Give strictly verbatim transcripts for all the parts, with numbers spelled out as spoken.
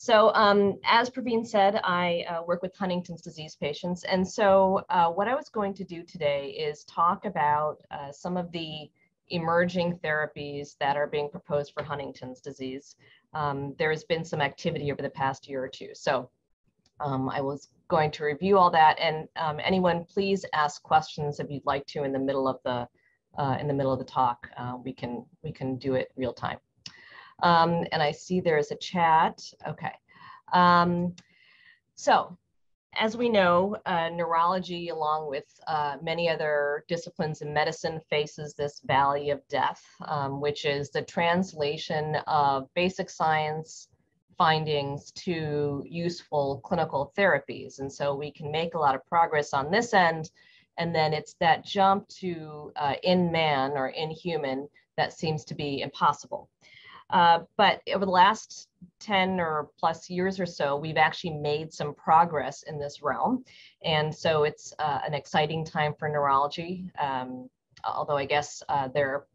So um, as Praveen said, I uh, work with Huntington's disease patients. And so uh, what I was going to do today is talk about uh, some of the emerging therapies that are being proposed for Huntington's disease. Um, there has been some activity over the past year or two. So um, I was going to review all that. And um, anyone, please ask questions if you'd like to in the middle of the uh, in the middle of the talk. Uh, we can we can do it real time. Um, and I see there is a chat. Okay. Um, so as we know, uh, neurology, along with uh, many other disciplines in medicine, faces this valley of death, um, which is the translation of basic science findings to useful clinical therapies. And so we can make a lot of progress on this end, and then it's that jump to uh, in man or in human that seems to be impossible. Uh, but over the last ten or plus years or so, we've actually made some progress in this realm. And so it's uh, an exciting time for neurology, um, although I guess uh, there are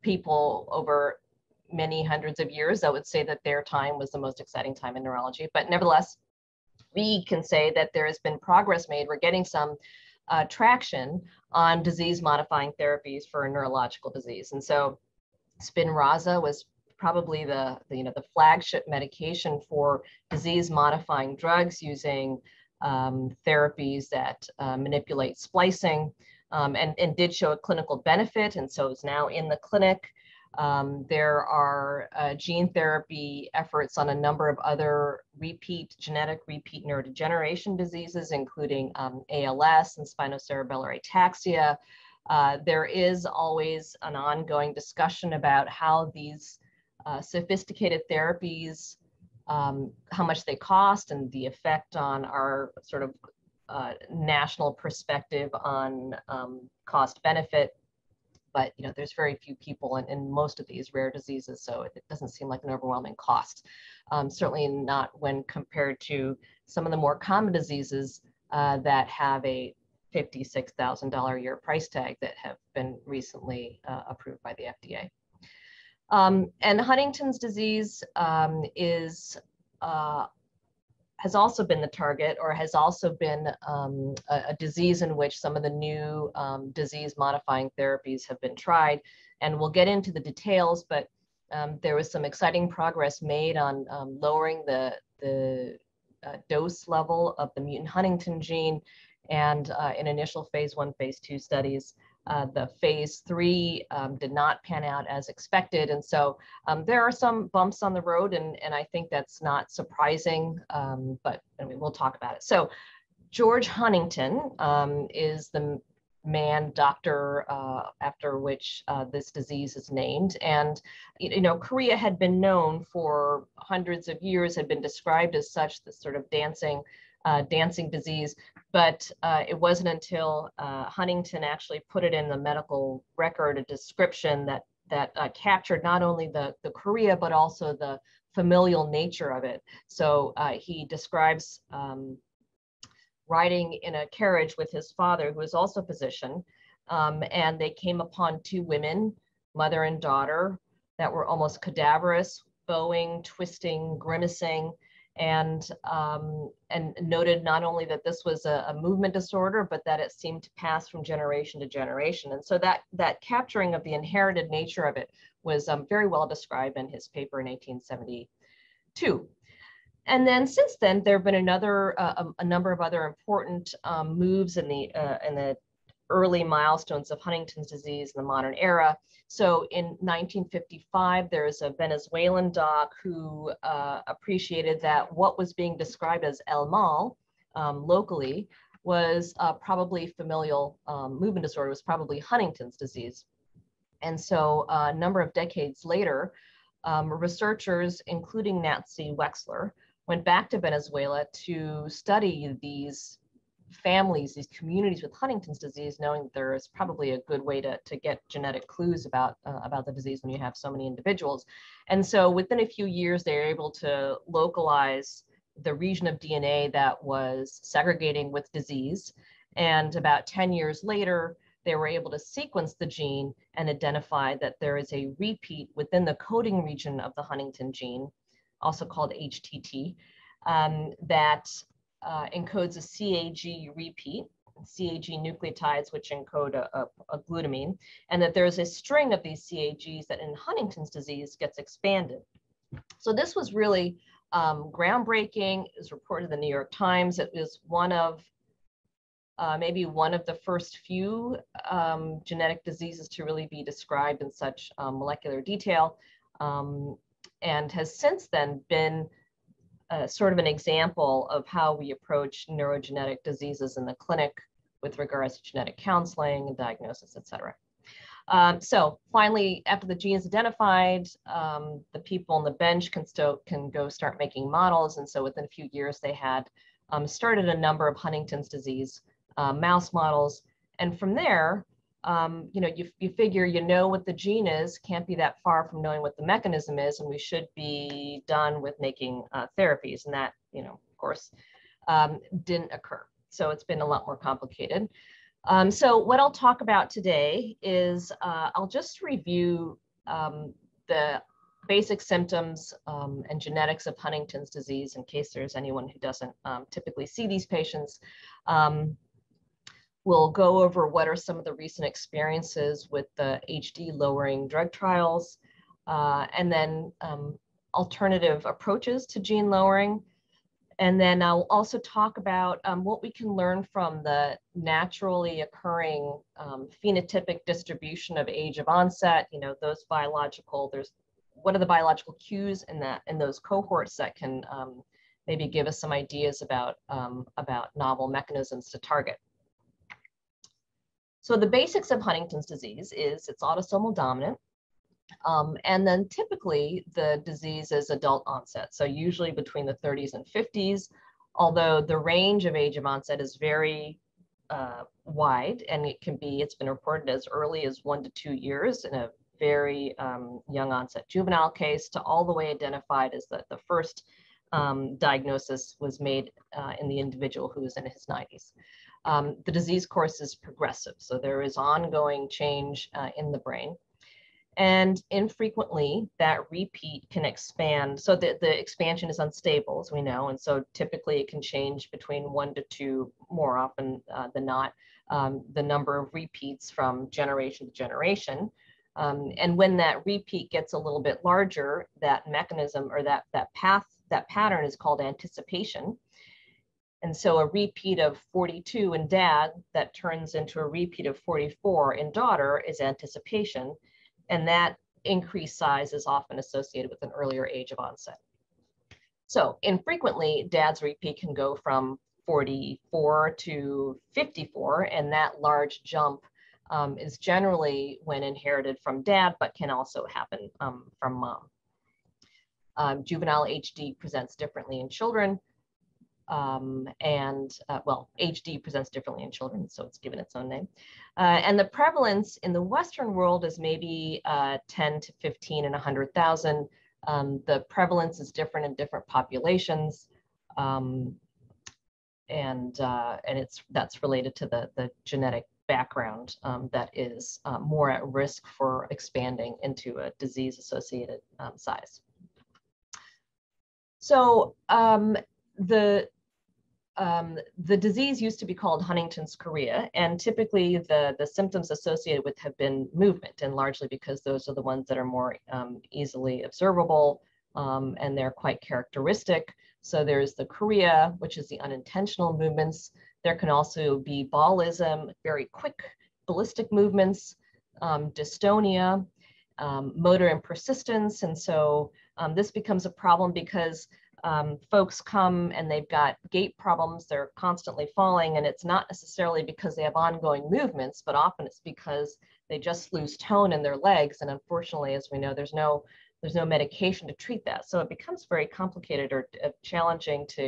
people over many hundreds of years that would say that their time was the most exciting time in neurology. But nevertheless, we can say that there has been progress made. We're getting some uh, traction on disease-modifying therapies for neurological disease. And so Spinraza was probably the, the, you know, the flagship medication for disease-modifying drugs using um, therapies that uh, manipulate splicing um, and, and did show a clinical benefit, and so it's now in the clinic. Um, there are uh, gene therapy efforts on a number of other repeat genetic repeat neurodegeneration diseases, including um, A L S and spinocerebellar ataxia. Uh, there is always an ongoing discussion about how these Uh, sophisticated therapies, um, how much they cost, and the effect on our sort of uh, national perspective on um, cost benefit. But you know, there's very few people in, in most of these rare diseases, so it doesn't seem like an overwhelming cost. Um, certainly not when compared to some of the more common diseases uh, that have a fifty-six thousand dollar a year price tag that have been recently uh, approved by the F D A. Um, and Huntington's disease um, is, uh, has also been the target, or has also been um, a, a disease in which some of the new um, disease-modifying therapies have been tried. And we'll get into the details, but um, there was some exciting progress made on um, lowering the, the uh, dose level of the mutant Huntington gene, and uh, in initial phase one, phase two studies. Uh, the phase three um, did not pan out as expected. And so um, there are some bumps on the road, and, and I think that's not surprising, um, but I mean, we'll talk about it. So George Huntington um, is the man, doctor, uh, after which uh, this disease is named. And, you know, chorea had been known for hundreds of years, had been described as such, this sort of dancing Uh, dancing disease, but uh, it wasn't until uh, Huntington actually put it in the medical record, a description that that uh, captured not only the the chorea but also the familial nature of it. So uh, he describes um, riding in a carriage with his father, who is also a physician, um, and they came upon two women, mother and daughter, that were almost cadaverous, bowing, twisting, grimacing. And, um, and noted not only that this was a, a movement disorder, but that it seemed to pass from generation to generation. And so that, that capturing of the inherited nature of it was um, very well described in his paper in eighteen seventy-two. And then since then, there have been another, uh, a, a number of other important um, moves in the, uh, in the early milestones of Huntington's disease in the modern era. So in nineteen fifty-five, there's a Venezuelan doc who uh, appreciated that what was being described as El Mal um, locally was uh, probably familial um, movement disorder, was probably Huntington's disease. And so uh, a number of decades later, um, researchers, including Nancy Wexler, went back to Venezuela to study these families, these communities with Huntington's disease, knowing that there is probably a good way to, to get genetic clues about, uh, about the disease when you have so many individuals. And so within a few years, they're able to localize the region of D N A that was segregating with disease. And about ten years later, they were able to sequence the gene and identify that there is a repeat within the coding region of the Huntington gene also called H T T, um, that uh, encodes a C A G repeat, C A G nucleotides, which encode a, a, a glutamine, and that there is a string of these C A Gs that in Huntington's disease gets expanded. So this was really um, groundbreaking. It was reported in the New York Times. It was one of Uh, maybe one of the first few um, genetic diseases to really be described in such um, molecular detail, um, and has since then been uh, sort of an example of how we approach neurogenetic diseases in the clinic with regards to genetic counseling, diagnosis, et cetera. Um, so finally, after the gene is identified, um, the people on the bench can, can go start making models. And so within a few years, they had um, started a number of Huntington's disease Uh, mouse models. And from there, um, you know, you, you figure, you know what the gene is, can't be that far from knowing what the mechanism is, and we should be done with making uh, therapies. And that, you know, of course, um, didn't occur. So it's been a lot more complicated. Um, so what I'll talk about today is uh, I'll just review um, the basic symptoms um, and genetics of Huntington's disease in case there's anyone who doesn't um, typically see these patients. Um, We'll go over what are some of the recent experiences with the H D lowering drug trials, uh, and then um, alternative approaches to gene lowering. And then I'll also talk about um, what we can learn from the naturally occurring um, phenotypic distribution of age of onset. You know, those biological, there's, what are the biological cues in that, in those cohorts that can um, maybe give us some ideas about, um, about novel mechanisms to target. So the basics of Huntington's disease is it's autosomal dominant, um, and then typically the disease is adult onset, so usually between the thirties and fifties, although the range of age of onset is very uh, wide, and it can be, it's been reported as early as one to two years in a very um, young onset juvenile case, to all the way identified as that the first um, diagnosis was made uh, in the individual who was in his nineties. Um, the disease course is progressive, so there is ongoing change uh, in the brain. And infrequently, that repeat can expand. So the, the expansion is unstable, as we know, and so typically it can change between one to two, more often uh, than not, um, the number of repeats from generation to generation. Um, and when that repeat gets a little bit larger, that mechanism or that, that path, that pattern is called anticipation. And so a repeat of forty-two in dad that turns into a repeat of forty-four in daughter is anticipation. And that increased size is often associated with an earlier age of onset. So infrequently, dad's repeat can go from forty-four to fifty-four. And that large jump um, is generally when inherited from dad, but can also happen um, from mom. Um, juvenile H D presents differently in children. Um, and uh, well, H D presents differently in children, so it's given its own name. Uh, and the prevalence in the Western world is maybe uh, ten to fifteen and one hundred thousand. Um, the prevalence is different in different populations, um, and uh, and it's that's related to the the genetic background um, that is uh, more at risk for expanding into a disease-associated um, size. So um, the Um, the disease used to be called Huntington's chorea, and typically the, the symptoms associated with have been movement, and largely because those are the ones that are more um, easily observable, um, and they're quite characteristic. So there's the chorea, which is the unintentional movements. There can also be ballism, very quick ballistic movements, um, dystonia, um, motor and persistence. And so um, this becomes a problem because Um, folks come and they've got gait problems, they're constantly falling, and it's not necessarily because they have ongoing movements, but often it's because they just lose tone in their legs. And unfortunately, as we know, there's no, there's no medication to treat that. So it becomes very complicated or uh, challenging to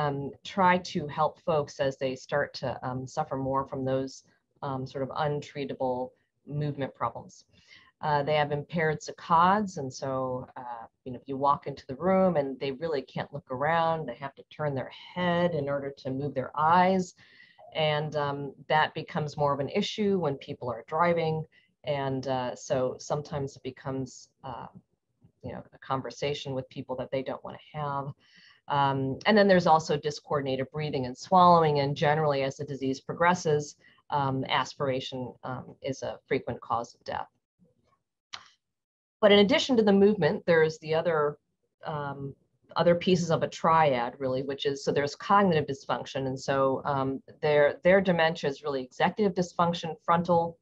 um, try to help folks as they start to um, suffer more from those um, sort of untreatable movement problems. Uh, they have impaired saccades, and so uh, you know, if you walk into the room and they really can't look around, they have to turn their head in order to move their eyes, and um, that becomes more of an issue when people are driving, and uh, so sometimes it becomes uh, you know, a conversation with people that they don't want to have. Um, and then there's also dyscoordinated breathing and swallowing. And generally, as the disease progresses, um, aspiration um, is a frequent cause of death. But in addition to the movement, there's the other um, other pieces of a triad, really, which is, so there's cognitive dysfunction. And so um, their, their dementia is really executive dysfunction, frontal.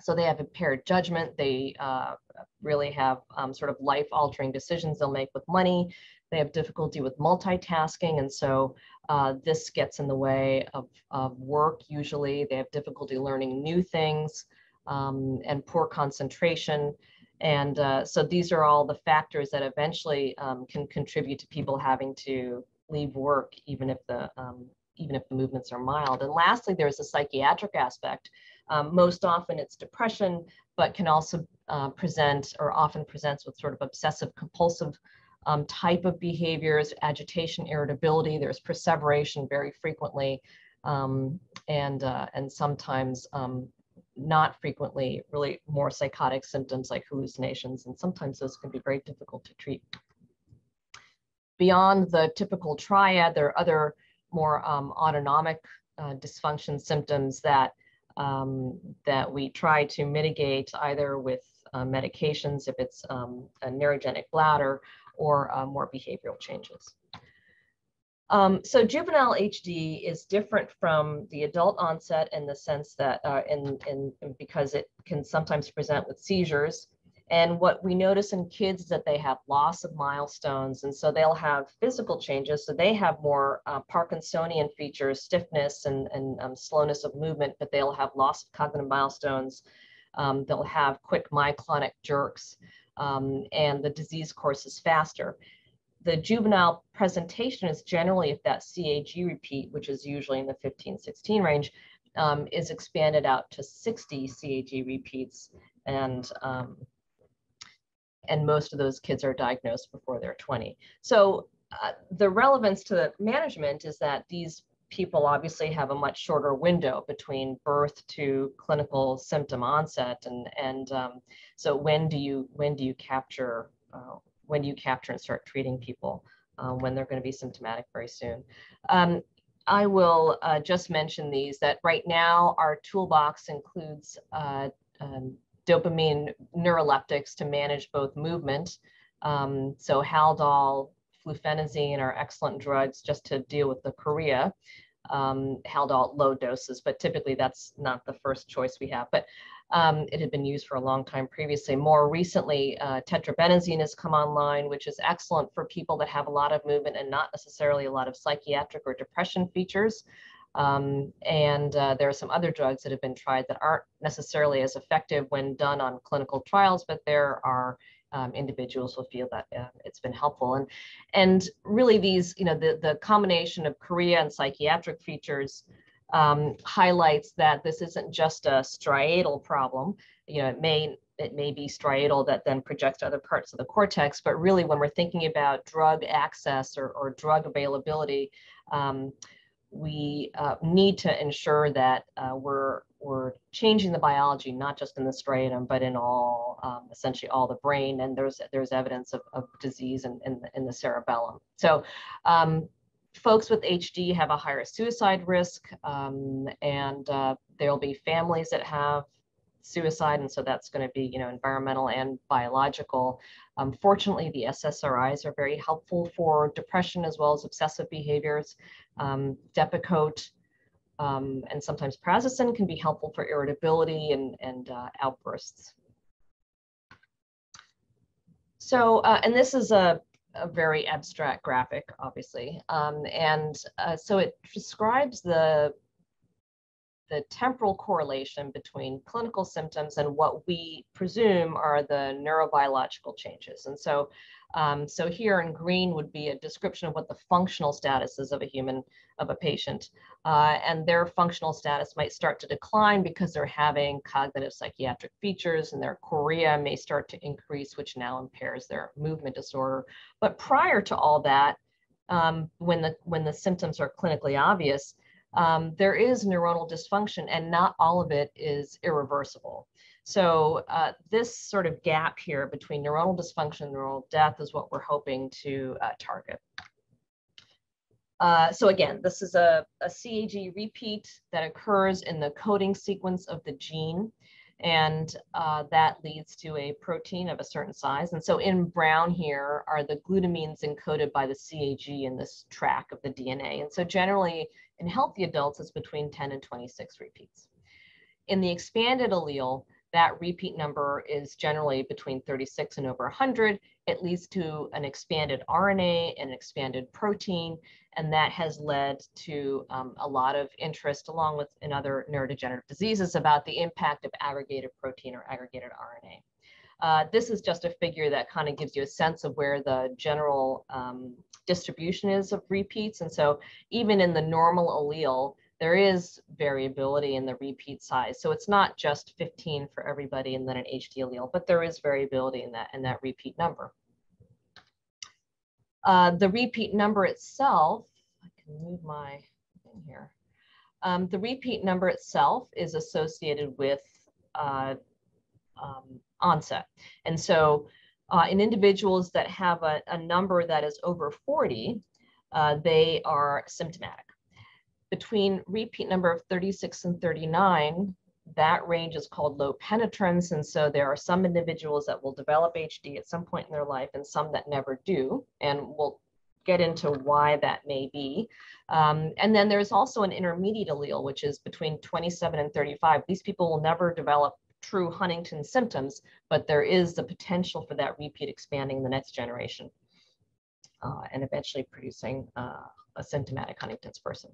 So they have impaired judgment. They uh, really have um, sort of life-altering decisions they'll make with money. They have difficulty with multitasking. And so uh, this gets in the way of, of work, usually. They have difficulty learning new things um, and poor concentration. And uh, so these are all the factors that eventually um, can contribute to people having to leave work, even if the um, even if the movements are mild. And lastly, there's a psychiatric aspect. Um, most often it's depression, but can also uh, present or often presents with sort of obsessive compulsive um, type of behaviors, agitation, irritability. There's perseveration very frequently, um, and uh, and sometimes. Um, not frequently, really more psychotic symptoms like hallucinations, and sometimes those can be very difficult to treat. Beyond the typical triad, there are other more um, autonomic uh, dysfunction symptoms that, um, that we try to mitigate either with uh, medications if it's um, a neurogenic bladder, or uh, more behavioral changes. Um, so juvenile H D is different from the adult onset in the sense that, uh, in, in, because it can sometimes present with seizures. And what we notice in kids is that they have loss of milestones. And so they'll have physical changes. So they have more uh, Parkinsonian features, stiffness and, and um, slowness of movement, but they'll have loss of cognitive milestones. Um, they'll have quick myoclonic jerks, um, and the disease courses faster. The juvenile presentation is generally if that C A G repeat, which is usually in the fifteen, sixteen range, um, is expanded out to sixty C A G repeats. And, um, and most of those kids are diagnosed before they're twenty. So uh, the relevance to the management is that these people obviously have a much shorter window between birth to clinical symptom onset. And, and um, so when do you, when do you capture uh, when you capture and start treating people uh, when they're going to be symptomatic very soon. Um, I will uh, just mention these, that right now our toolbox includes uh, um, dopamine neuroleptics to manage both movement. Um, so Haldol, flufenazine are excellent drugs just to deal with the chorea. Um, Haldol low doses, but typically that's not the first choice we have. But Um, it had been used for a long time previously. More recently, uh, tetrabenazine has come online, which is excellent for people that have a lot of movement and not necessarily a lot of psychiatric or depression features. Um, and uh, there are some other drugs that have been tried that aren't necessarily as effective when done on clinical trials, but there are um, individuals who feel that uh, it's been helpful. And, and really these, you know, the, the combination of chorea and psychiatric features Um, highlights that this isn't just a striatal problem. You know, it may, it may be striatal that then projects to other parts of the cortex, but really when we're thinking about drug access or, or drug availability, um, we uh, need to ensure that uh, we're, we're changing the biology, not just in the striatum, but in all, um, essentially all the brain. And there's, there's evidence of, of disease in, in, in the cerebellum. So, um, folks with H D have a higher suicide risk, um, and uh, there'll be families that have suicide, and so that's going to be, you know, environmental and biological. Um, fortunately, the S S R Is are very helpful for depression as well as obsessive behaviors. Um, Depakote um, and sometimes prazosin can be helpful for irritability and, and uh, outbursts. So, uh, and this is a a very abstract graphic, obviously. Um, and uh, so it describes the, the temporal correlation between clinical symptoms and what we presume are the neurobiological changes. And so, um, so here in green would be a description of what the functional status is of a human, of a patient. Uh, and their functional status might start to decline because they're having cognitive psychiatric features, and their chorea may start to increase, which now impairs their movement disorder. But prior to all that, um, when the, when the symptoms are clinically obvious, Um, there is neuronal dysfunction, and not all of it is irreversible. So uh, this sort of gap here between neuronal dysfunction and neuronal death is what we're hoping to uh, target. Uh, so again, this is a, a C A G repeat that occurs in the coding sequence of the gene, and uh, that leads to a protein of a certain size. And so in brown here are the glutamines encoded by the C A G in this track of the D N A. And so generally in healthy adults, it's between ten and twenty-six repeats. In the expanded allele, that repeat number is generally between thirty-six and over one hundred. It leads to an expanded R N A and an expanded protein, and that has led to um, a lot of interest, along with in other neurodegenerative diseases, about the impact of aggregated protein or aggregated R N A. Uh, this is just a figure that kind of gives you a sense of where the general um, distribution is of repeats, and so even in the normal allele, there is variability in the repeat size. So it's not just fifteen for everybody and then an H T allele, but there is variability in that, in that repeat number. Uh, the repeat number itself, I can move my thing here. Um, the repeat number itself is associated with uh, um, onset. And so uh, in individuals that have a, a number that is over forty, uh, they are symptomatic. Between repeat number of thirty-six and thirty-nine, that range is called low penetrance. And so there are some individuals that will develop H D at some point in their life and some that never do. And we'll get into why that may be. Um, and then there's also an intermediate allele, which is between twenty-seven and thirty-five. These people will never develop true Huntington symptoms, but there is the potential for that repeat expanding the next generation uh, and eventually producing uh, a symptomatic Huntington's person.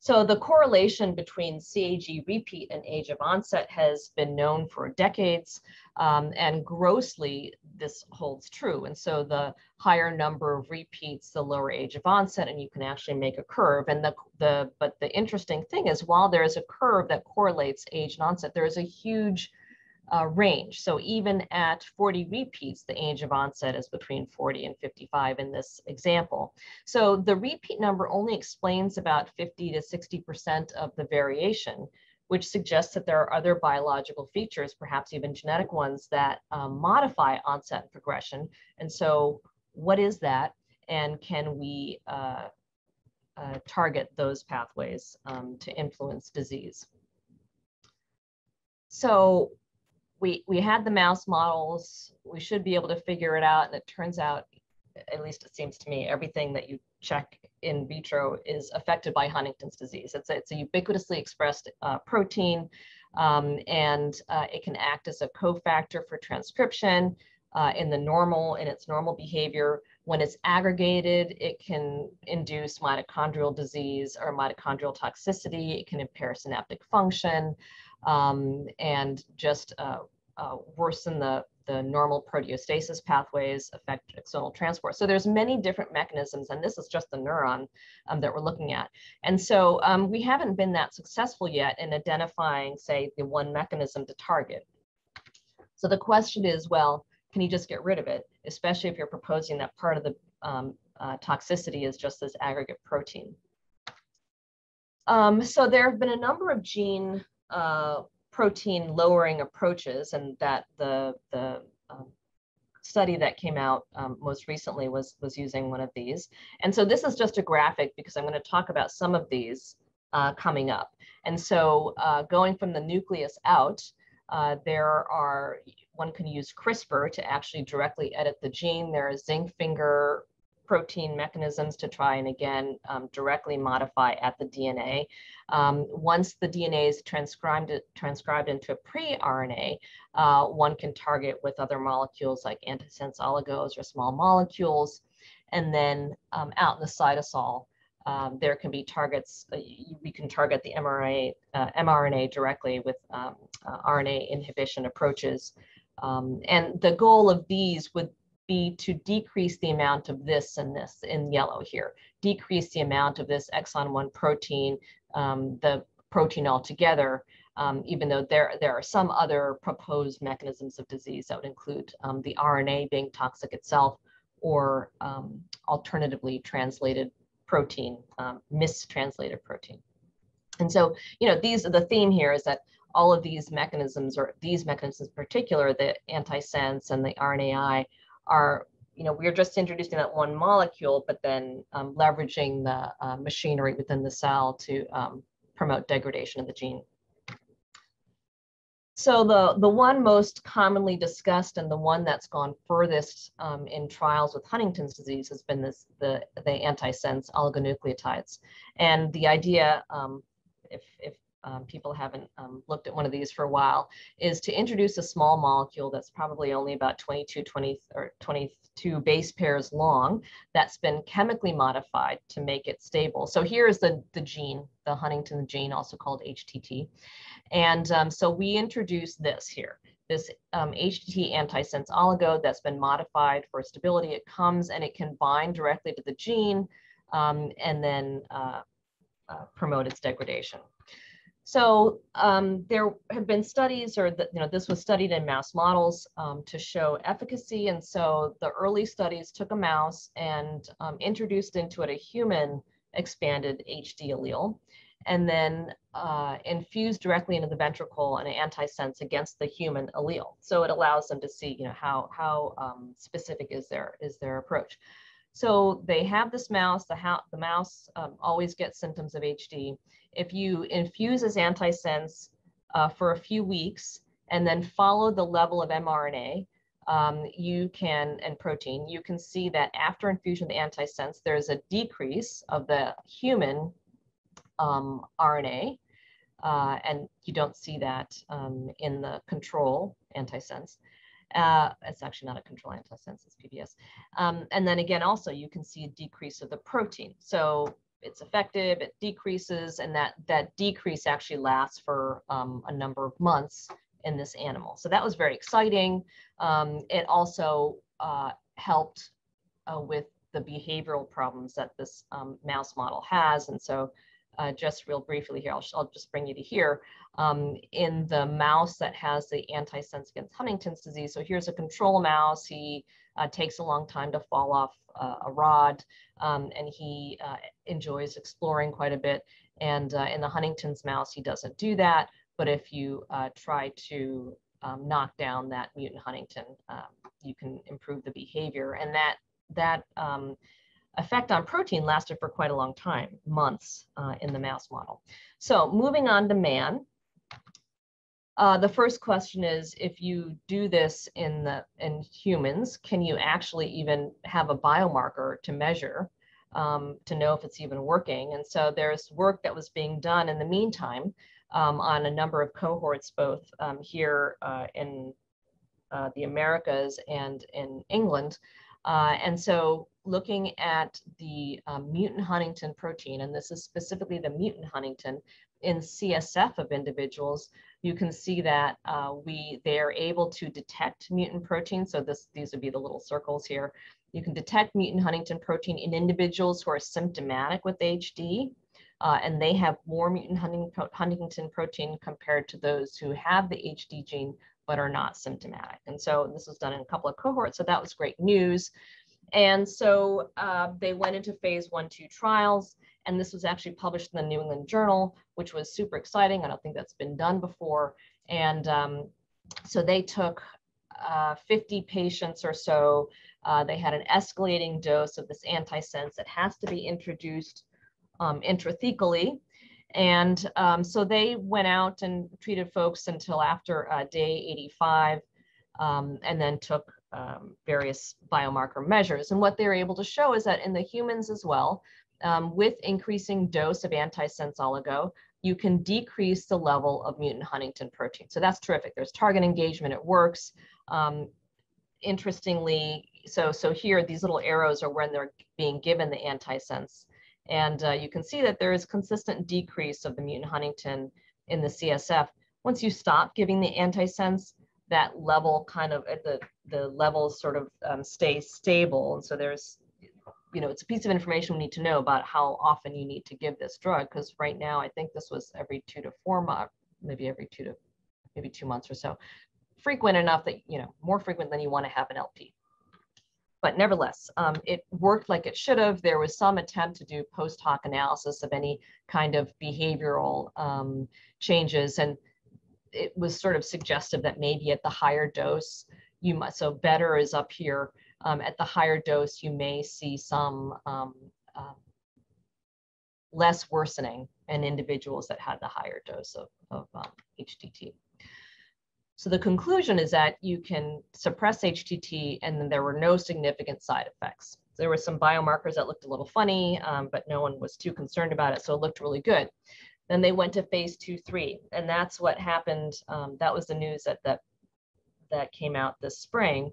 So the correlation between C A G repeat and age of onset has been known for decades, um, and grossly this holds true. And so the higher number of repeats, the lower age of onset, and you can actually make a curve. And the, the but the interesting thing is, while there is a curve that correlates age and onset, there is a huge uh, range. So even at forty repeats, the age of onset is between forty and fifty-five in this example. So the repeat number only explains about fifty to sixty percent of the variation, which suggests that there are other biological features, perhaps even genetic ones, that um, modify onset and progression. And so what is that? And can we uh, uh, target those pathways um, to influence disease? So We, we had the mouse models, we should be able to figure it out, and it turns out, at least it seems to me, everything that you check in vitro is affected by Huntington's disease. It's a, it's a ubiquitously expressed uh, protein, um, and uh, it can act as a cofactor for transcription uh, in the normal, in its normal behavior. When it's aggregated, it can induce mitochondrial disease or mitochondrial toxicity, it can impair synaptic function, Um, and just uh, uh, worsen the, the normal proteostasis pathways, affect axonal transport. So there's many different mechanisms, and this is just the neuron um, that we're looking at. And so um, we haven't been that successful yet in identifying, say, the one mechanism to target. So the question is, well, can you just get rid of it, especially if you're proposing that part of the um, uh, toxicity is just this aggregate protein? Um, so there have been a number of gene Uh, protein lowering approaches, and that the the um, study that came out um, most recently was was using one of these. And so this is just a graphic because I'm going to talk about some of these uh, coming up. And so uh, going from the nucleus out, uh, there are, one can use CRISPR to actually directly edit the gene. There are zinc finger protein mechanisms to try and again um, directly modify at the D N A. Um, once the D N A is transcribed, transcribed into a pre-R N A, uh, one can target with other molecules like antisense oligos or small molecules. And then um, out in the cytosol, um, there can be targets. Uh, we can target the mRNA, uh, mRNA directly with um, uh, R N A inhibition approaches. Um, and the goal of these would be to decrease the amount of this and this in yellow here, decrease the amount of this exon one protein, um, the protein altogether, um, even though there, there are some other proposed mechanisms of disease that would include um, the R N A being toxic itself, or um, alternatively translated protein, um, mistranslated protein. And so, you know, these are the theme here is that all of these mechanisms, or these mechanisms in particular, the antisense and the R N A I, are, you know, we're just introducing that one molecule, but then um, leveraging the uh, machinery within the cell to um, promote degradation of the gene. So the, the one most commonly discussed and the one that's gone furthest um, in trials with Huntington's disease has been this, the, the antisense oligonucleotides. And the idea, um, if, if um, people haven't um, looked at one of these for a while, is to introduce a small molecule that's probably only about twenty-two, twenty, or twenty-two base pairs long, that's been chemically modified to make it stable. So here is the, the gene, the Huntington gene, also called H T T. And um, so we introduce this here, this um, H T T antisense oligo that's been modified for stability. It comes and it can bind directly to the gene um, and then uh, uh, promote its degradation. So um, there have been studies, or the, you know, this was studied in mouse models um, to show efficacy. And so the early studies took a mouse and um, introduced into it a human expanded H D allele, and then uh, infused directly into the ventricle an antisense against the human allele. So it allows them to see, you know, how, how um, specific is their, is their approach. So they have this mouse, the, how, the mouse um, always gets symptoms of H D. If you infuse this antisense uh, for a few weeks and then follow the level of mRNA, um, you can, and protein, you can see that after infusion of the antisense, there's a decrease of the human Um, R N A, uh, and you don't see that um, in the control antisense. Uh, it's actually not a control antisense, it's P B S. Um, and then again, also, you can see a decrease of the protein. So it's effective, it decreases, and that, that decrease actually lasts for um, a number of months in this animal. So that was very exciting. Um, it also uh, helped uh, with the behavioral problems that this um, mouse model has. And so Uh, just real briefly here, I'll, I'll just bring you to here. Um, in the mouse that has the antisense against Huntington's disease, so here's a control mouse. He uh, takes a long time to fall off uh, a rod, um, and he uh, enjoys exploring quite a bit. And uh, in the Huntington's mouse, he doesn't do that. But if you uh, try to um, knock down that mutant Huntington, um, you can improve the behavior. And that, that um, effect on protein lasted for quite a long time, months uh, in the mouse model. So moving on to man, uh, the first question is, if you do this in, the, in humans, can you actually even have a biomarker to measure um, to know if it's even working? And so there's work that was being done in the meantime um, on a number of cohorts, both um, here uh, in uh, the Americas and in England. Uh, and so looking at the um, mutant Huntington protein, and this is specifically the mutant Huntington in C S F of individuals, you can see that uh, we they are able to detect mutant protein. So this, these would be the little circles here. You can detect mutant Huntington protein in individuals who are symptomatic with H D, uh, and they have more mutant Huntington protein compared to those who have the H D gene but are not symptomatic. And so this was done in a couple of cohorts, so that was great news. And so uh, they went into phase one, two trials, and this was actually published in the New England Journal, which was super exciting. I don't think that's been done before. And um, so they took uh, fifty patients or so. Uh, they had an escalating dose of this antisense that has to be introduced um, intrathecally. And um, so they went out and treated folks until after uh, day eighty-five, um, and then took um, various biomarker measures. And what they were able to show is that in the humans as well, um, with increasing dose of antisense oligo, you can decrease the level of mutant Huntington protein. So that's terrific. There's target engagement, it works. Um, interestingly, so, so here, these little arrows are when they're being given the antisense. And uh, you can see that there is consistent decrease of the mutant Huntington in the C S F. Once you stop giving the antisense, that level kind of, the, the levels sort of um, stay stable. And so there's, you know, it's a piece of information we need to know about how often you need to give this drug, because right now, I think this was every two to four months, maybe every two to, maybe two months or so. Frequent enough that, you know, more frequent than you want to have an L P. But nevertheless, um, it worked like it should have. There was some attempt to do post hoc analysis of any kind of behavioral um, changes, and it was sort of suggestive that maybe at the higher dose, you might, so better is up here, um, at the higher dose, you may see some um, uh, less worsening in individuals that had the higher dose of, of um, H T T. So the conclusion is that you can suppress H T T and then there were no significant side effects. There were some biomarkers that looked a little funny, um, but no one was too concerned about it, so it looked really good. Then they went to phase two, three, and that's what happened. Um, that was the news that, that, that came out this spring.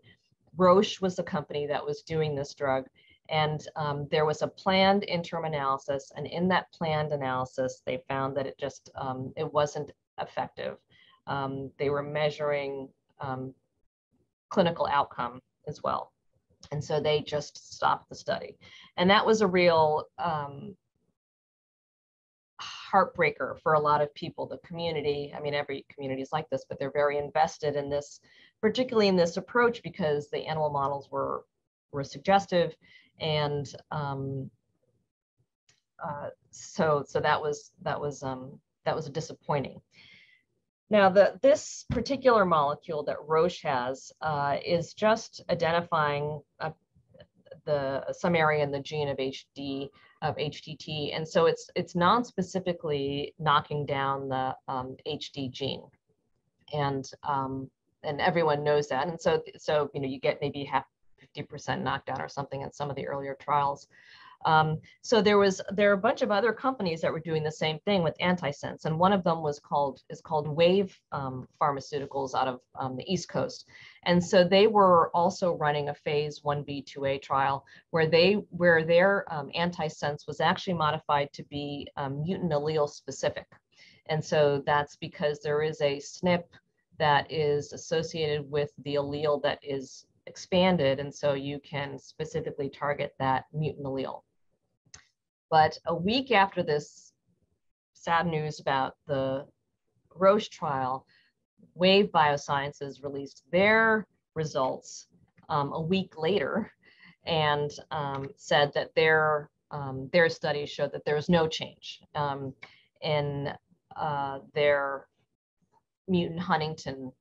Roche was the company that was doing this drug, and um, there was a planned interim analysis, and in that planned analysis, they found that it just, um, it wasn't effective. Um, they were measuring um, clinical outcome as well. And so they just stopped the study. And that was a real um, heartbreaker for a lot of people, the community. I mean, every community is like this, but they're very invested in this, particularly in this approach, because the animal models were, were suggestive. And um, uh, so, so that was, that was, um, that was disappointing. Now, the, this particular molecule that Roche has uh, is just identifying uh, the, some area in the gene of H D, of H T T, and so it's, it's non-specifically knocking down the um, H D gene, and, um, and everyone knows that, and so, so you know, you get maybe half, fifty percent knockdown or something in some of the earlier trials. Um, so there was, there are a bunch of other companies that were doing the same thing with antisense. And one of them was called, is called WAVE um, Pharmaceuticals out of um, the East Coast. And so they were also running a phase one B two A trial where they, where their um, antisense was actually modified to be um, mutant allele specific. And so that's because there is a S N P that is associated with the allele that is expanded. And so you can specifically target that mutant allele. But a week after this sad news about the Roche trial, WAVE Biosciences released their results um, a week later and um, said that their, um, their studies showed that there was no change um, in uh, their mutant Huntington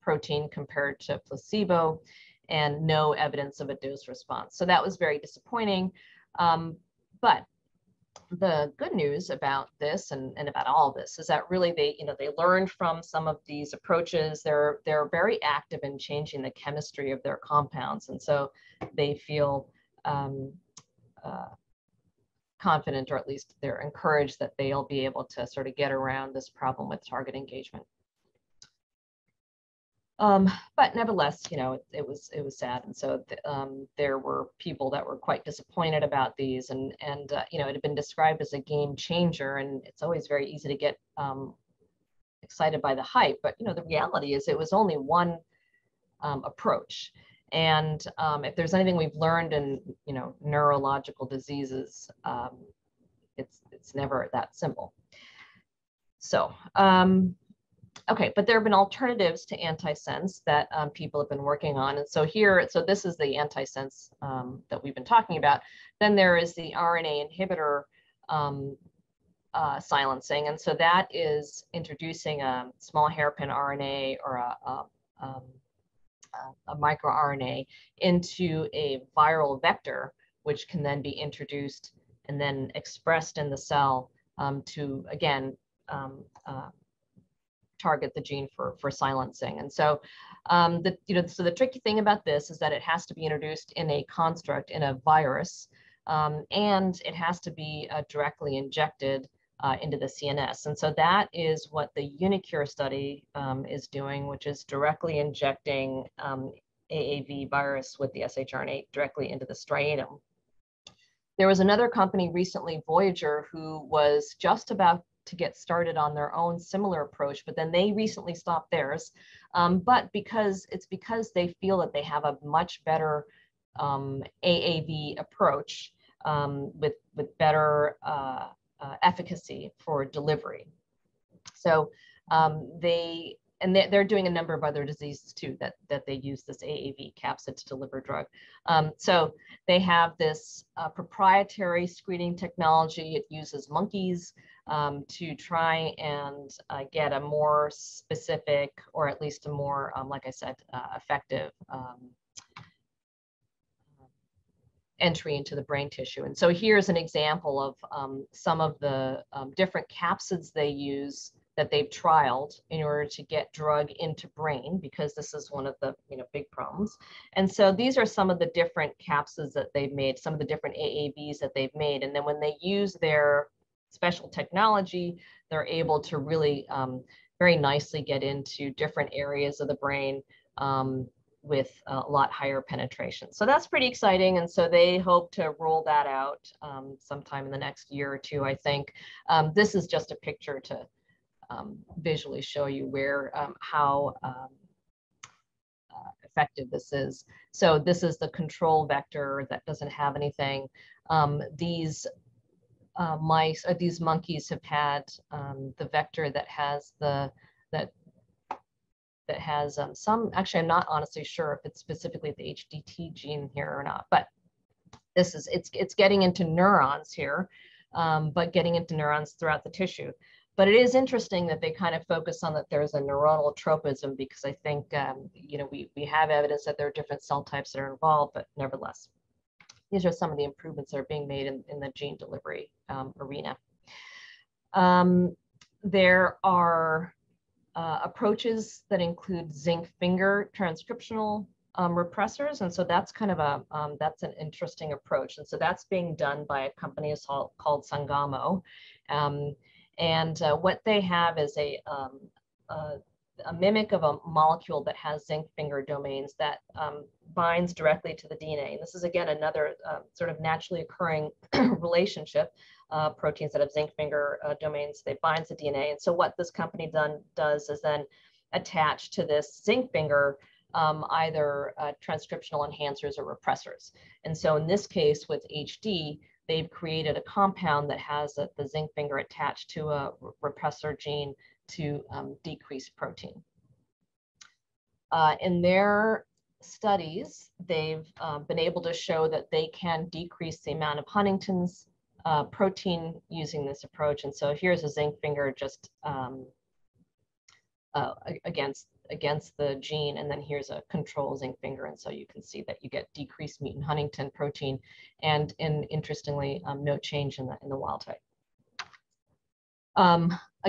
protein compared to placebo and no evidence of a dose response. So that was very disappointing. Um, but the good news about this and, and about all this is that really they, you know, they learned from some of these approaches. They're, they're very active in changing the chemistry of their compounds. And so they feel um, uh, confident, or at least they're encouraged that they'll be able to sort of get around this problem with target engagement. Um, but nevertheless, you know, it, it was it was sad, and so th um, there were people that were quite disappointed about these, and and uh, you know, it had been described as a game changer, and it's always very easy to get um, excited by the hype, but you know, the reality is it was only one um, approach, and um, if there's anything we've learned in you know neurological diseases, um, it's it's never that simple. So. Um, Okay, but there have been alternatives to antisense that um, people have been working on. And so here, so this is the antisense um, that we've been talking about. Then there is the R N A inhibitor um, uh, silencing. And so that is introducing a small hairpin R N A or a, a, um, a microRNA into a viral vector, which can then be introduced and then expressed in the cell um, to, again, um, uh, target the gene for, for silencing. And so, um, the, you know, so the tricky thing about this is that it has to be introduced in a construct, in a virus, um, and it has to be uh, directly injected uh, into the C N S. And so that is what the Unicure study um, is doing, which is directly injecting um, A A V virus with the S H R N A directly into the striatum. There was another company recently, Voyager, who was just about to get started on their own similar approach, but then they recently stopped theirs. Um, but because it's because they feel that they have a much better um, A A V approach um, with, with better uh, uh, efficacy for delivery. So um, they, and they, they're doing a number of other diseases too, that, that they use this A A V capsid to deliver drug. Um, so they have this uh, proprietary screening technology. It uses monkeys. um, to try and uh, get a more specific, or at least a more, um, like I said, uh, effective um, entry into the brain tissue. And so here's an example of um, some of the um, different capsids they use that they've trialed in order to get drug into brain, because this is one of the you know big problems. And so these are some of the different capsids that they've made, some of the different A A Vs that they've made. And then when they use their special technology, they're able to really um, very nicely get into different areas of the brain um, with a lot higher penetration. So that's pretty exciting. And so they hope to roll that out um, sometime in the next year or two, I think. Um, this is just a picture to Um, visually show you where, um, how um, uh, effective this is. So this is the control vector that doesn't have anything. Um, these uh, mice, or these monkeys have had um, the vector that has the, that, that has um, some, actually I'm not honestly sure if it's specifically the H T T gene here or not, but this is, it's, it's getting into neurons here, um, but getting into neurons throughout the tissue. But it is interesting that they kind of focus on that there's a neuronal tropism, because I think, um, you know, we, we have evidence that there are different cell types that are involved, but nevertheless, these are some of the improvements that are being made in, in the gene delivery um, arena. Um, there are uh, approaches that include zinc finger transcriptional um, repressors. And so that's kind of a, um, that's an interesting approach. And so that's being done by a company called Sangamo. Um, And uh, what they have is a, um, a, a mimic of a molecule that has zinc finger domains that um, binds directly to the D N A. And this is, again, another uh, sort of naturally occurring relationship. Uh, proteins that have zinc finger uh, domains, they bind to D N A. And so what this company done, does is then attach to this zinc finger um, either uh, transcriptional enhancers or repressors. And so in this case with H D, they've created a compound that has a, the zinc finger attached to a repressor gene to um, decrease protein. Uh, in their studies, they've uh, been able to show that they can decrease the amount of Huntington's uh, protein using this approach. And so here's a zinc finger just um, uh, against, against the gene, and then here's a control zinc finger, and so you can see that you get decreased mutant Huntington protein, and in interestingly, um, no change in the in the wild type. Um,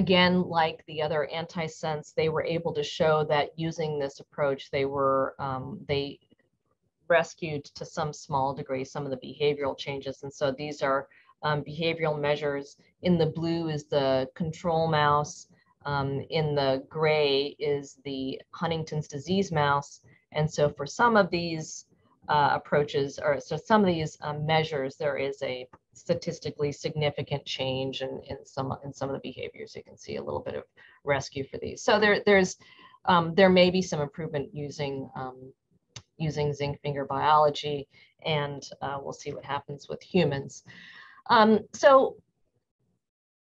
again, like the other antisense, they were able to show that using this approach, they were um, they rescued to some small degree some of the behavioral changes, and so these are um, behavioral measures. In the blue is the control mouse. Um, in the gray is the Huntington's disease mouse. And so for some of these uh, approaches, or so some of these um, measures, there is a statistically significant change in, in, some, in some of the behaviors. You can see a little bit of rescue for these. So there, there's, um, there may be some improvement using, um, using zinc finger biology, and uh, we'll see what happens with humans. Um, so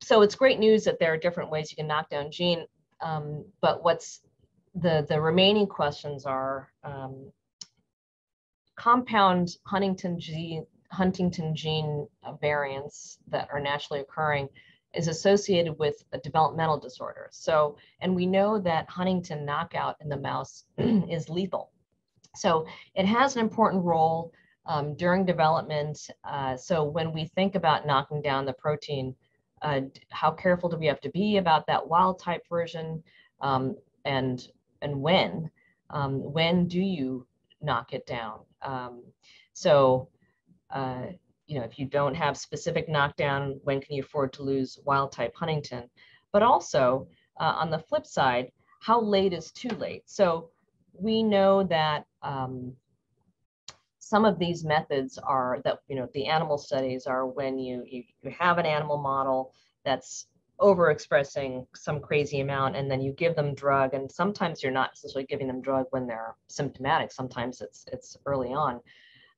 So it's great news that there are different ways you can knock down gene, um, but what's the, the remaining questions are um, compound Huntington gene, Huntington gene variants that are naturally occurring is associated with a developmental disorder. So, and we know that Huntington knockout in the mouse is lethal. So it has an important role um, during development. Uh, so when we think about knocking down the protein, Uh, how careful do we have to be about that wild type version, um, and and when um, when do you knock it down? Um, so uh, you know, if you don't have specific knockdown, when can you afford to lose wild type Huntington? But also uh, on the flip side, how late is too late? So we know that um, some of these methods are that, you know, the animal studies are when you, you, you have an animal model that's overexpressing some crazy amount, and then you give them drug, and sometimes you're not essentially giving them drug when they're symptomatic. Sometimes it's, it's early on.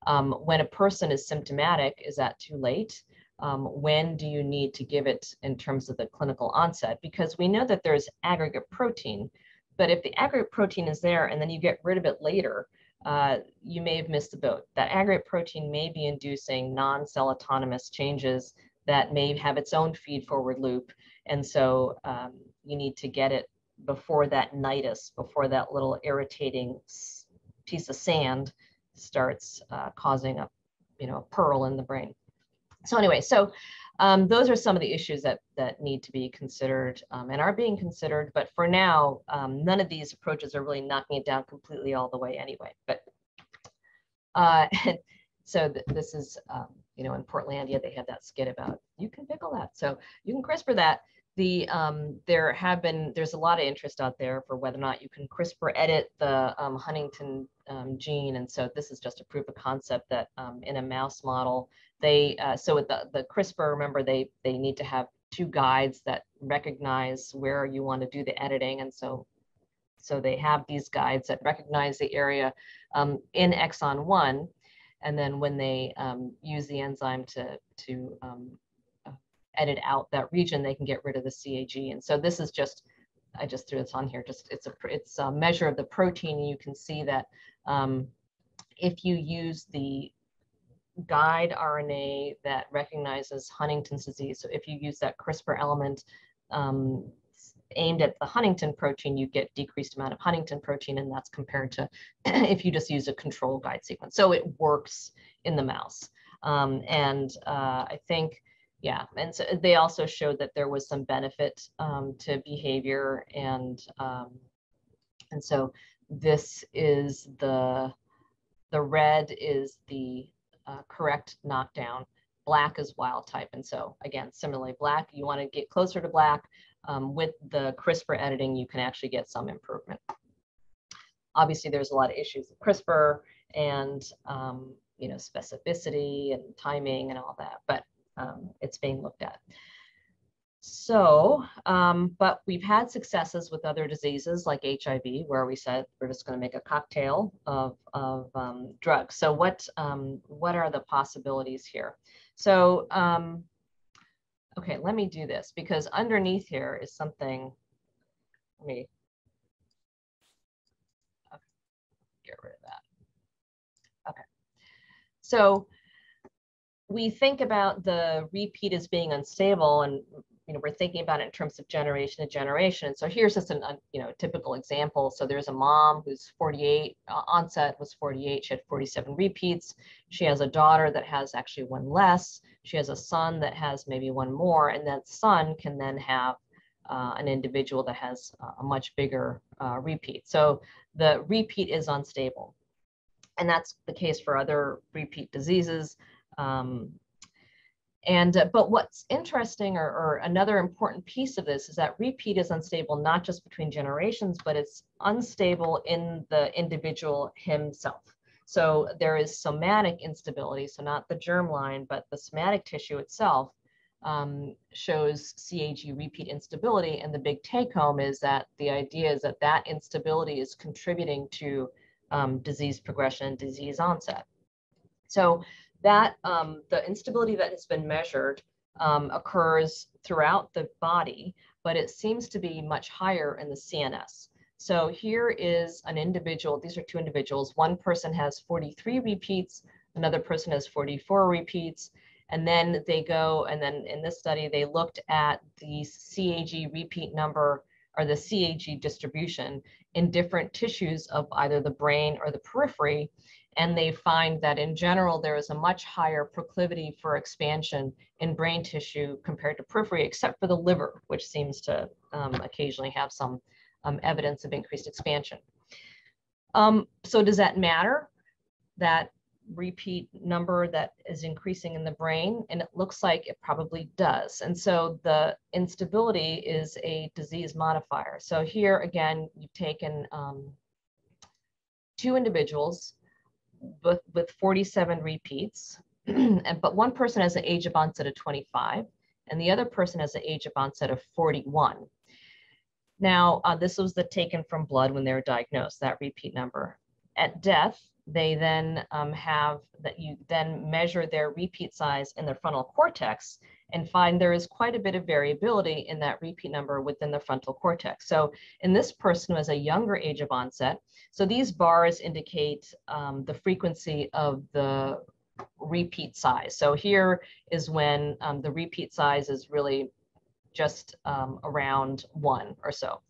Um, when a person is symptomatic, is that too late? Um, when do you need to give it in terms of the clinical onset? Because we know that there's aggregate protein, but if the aggregate protein is there and then you get rid of it later, Uh, you may have missed the boat. That aggregate protein may be inducing non-cell autonomous changes that may have its own feed forward loop And so um, you need to get it before that nidus, before that little irritating piece of sand starts uh, causing a, you know, a pearl in the brain. So anyway, so um, those are some of the issues that, that need to be considered um, and are being considered. But for now, um, none of these approaches are really knocking it down completely all the way anyway. But uh, and so th this is, um, you know, in Portlandia, they have that skit about, you can pickle that. So you can CRISPR that. The, um, there have been, there's a lot of interest out there for whether or not you can CRISPR edit the um, Huntington um, gene. And so this is just a proof of concept that um, in a mouse model, they, uh, so with the, the CRISPR, remember, they, they need to have two guides that recognize where you want to do the editing. And so, so they have these guides that recognize the area um, in exon one. And then when they um, use the enzyme to, to um, edit out that region, they can get rid of the C A G. And so this is just, I just threw this on here, just it's a, it's a measure of the protein. You can see that um, if you use the guide R N A that recognizes Huntington's disease, so if you use that CRISPR element um, aimed at the Huntington protein, you get decreased amount of Huntington protein, and that's compared to if you just use a control guide sequence. So it works in the mouse. Um, and uh, I think Yeah, and so they also showed that there was some benefit um, to behavior, and um, and so this is the the red is the uh, correct knockdown, black is wild type, and so again similarly black, you want to get closer to black. Um, with the CRISPR editing, you can actually get some improvement. Obviously, there's a lot of issues with CRISPR and um, you know, specificity and timing and all that, but Um, it's being looked at. So, um, but we've had successes with other diseases like H I V, where we said we're just going to make a cocktail of, of um, drugs. So what, um, what are the possibilities here? So, um, okay, let me do this, because underneath here is something, let me okay, get rid of that. Okay, so we think about the repeat as being unstable, and you know, we're thinking about it in terms of generation to generation. And so here's just an, you know, typical example. So there's a mom who's forty-eight, uh, onset was forty-eight, she had forty-seven repeats. She has a daughter that has actually one less. She has a son that has maybe one more, and that son can then have uh, an individual that has a much bigger uh, repeat. So the repeat is unstable. And that's the case for other repeat diseases. Um, and, uh, but what's interesting, or, or another important piece of this, is that repeat is unstable, not just between generations, but it's unstable in the individual himself. So there is somatic instability. So not the germline, but the somatic tissue itself um, shows C A G repeat instability. And the big take home is that the idea is that that instability is contributing to um, disease progression and disease onset. So that um, the instability that has been measured um, occurs throughout the body, but it seems to be much higher in the C N S. So here is an individual, these are two individuals, one person has forty-three repeats, another person has forty-four repeats, and then they go, and then in this study, they looked at the C A G repeat number, or the C A G distribution, in different tissues of either the brain or the periphery. And they find that in general, there is a much higher proclivity for expansion in brain tissue compared to periphery, except for the liver, which seems to um, occasionally have some um, evidence of increased expansion. Um, so does that matter, that repeat number that is increasing in the brain? And it looks like it probably does. And so the instability is a disease modifier. So here again, you've taken um, two individuals with, with forty-seven repeats, and, but one person has an age of onset of twenty-five, and the other person has an age of onset of forty-one. Now, uh, this was the taken from blood when they were diagnosed, that repeat number. At death, they then um, have that you then measure their repeat size in their frontal cortex and find there is quite a bit of variability in that repeat number within the frontal cortex. So in this person who has a younger age of onset, so these bars indicate um, the frequency of the repeat size. So here is when um, the repeat size is really just um, around one or so,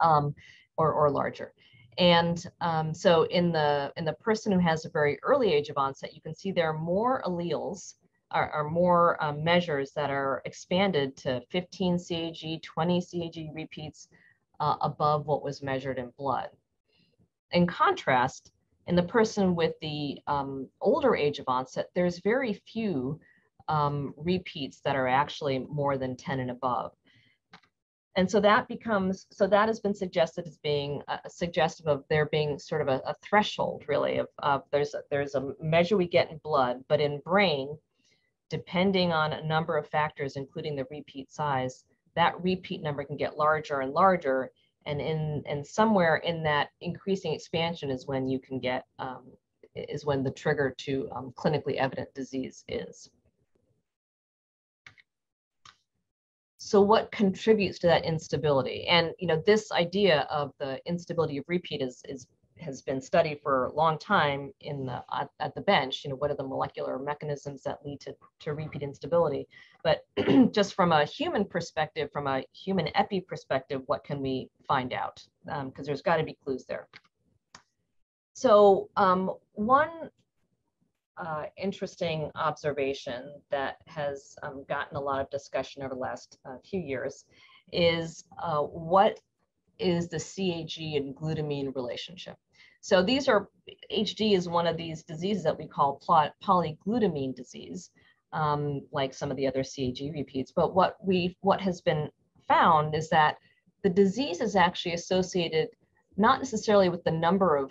um, or, or larger. And um, so in the, in the person who has a very early age of onset, you can see there are more alleles, are, are more um, measures that are expanded to fifteen C A G, twenty C A G repeats uh, above what was measured in blood. In contrast, in the person with the um, older age of onset, there's very few um, repeats that are actually more than ten and above. And so that becomes, so that has been suggested as being uh, suggestive of there being sort of a, a threshold, really, of, of there's, a, there's a measure we get in blood, but in brain, depending on a number of factors, including the repeat size, that repeat number can get larger and larger. And in, and somewhere in that increasing expansion is when you can get, um, is when the trigger to um, clinically evident disease is. So what contributes to that instability? And you know, this idea of the instability of repeat is, is has been studied for a long time in the at, at the bench. You know, what are the molecular mechanisms that lead to, to repeat instability? But just from a human perspective, from a human epi perspective, what can we find out? Because um, there's got to be clues there. So um, one Uh, interesting observation that has um, gotten a lot of discussion over the last uh, few years is uh, what is the C A G and glutamine relationship? So these are, H D is one of these diseases that we call polyglutamine disease, um, like some of the other C A G repeats. But what we what has been found is that the disease is actually associated not necessarily with the number of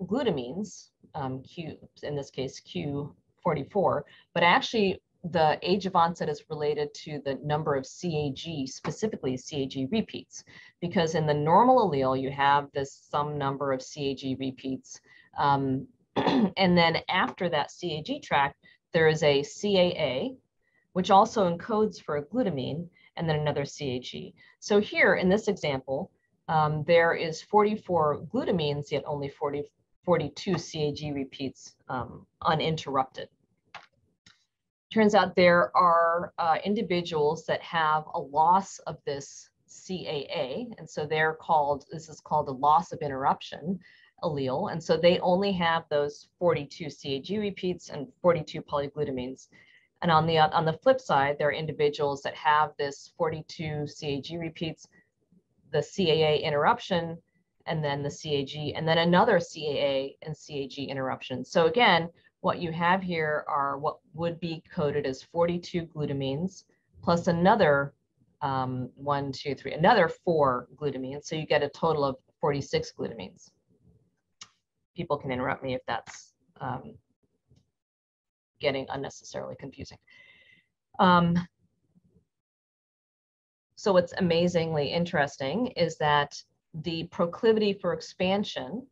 glutamines, um, Q, in this case, Q forty-four, but actually the age of onset is related to the number of C A G, specifically C A G repeats, because in the normal allele, you have this some number of C A G repeats. Um, and then after that C A G tract, there is a C A A, which also encodes for a glutamine, and then another C A G. So here in this example, um, there is forty-four glutamines, yet only forty-two C A G repeats um, uninterrupted. Turns out there are uh, individuals that have a loss of this C A A, and so they're called, this is called a loss of interruption allele, and so they only have those forty-two C A G repeats and forty-two polyglutamines. And on the, on the flip side, there are individuals that have this forty-two C A G repeats, the C A A interruption, and then the C A G, and then another C A A and C A G interruption. So again, what you have here are what would be coded as forty-two glutamines plus another um, one, two, three, another four glutamines. So you get a total of forty-six glutamines. People can interrupt me if that's um, getting unnecessarily confusing. Um, so what's amazingly interesting is that the proclivity for expansion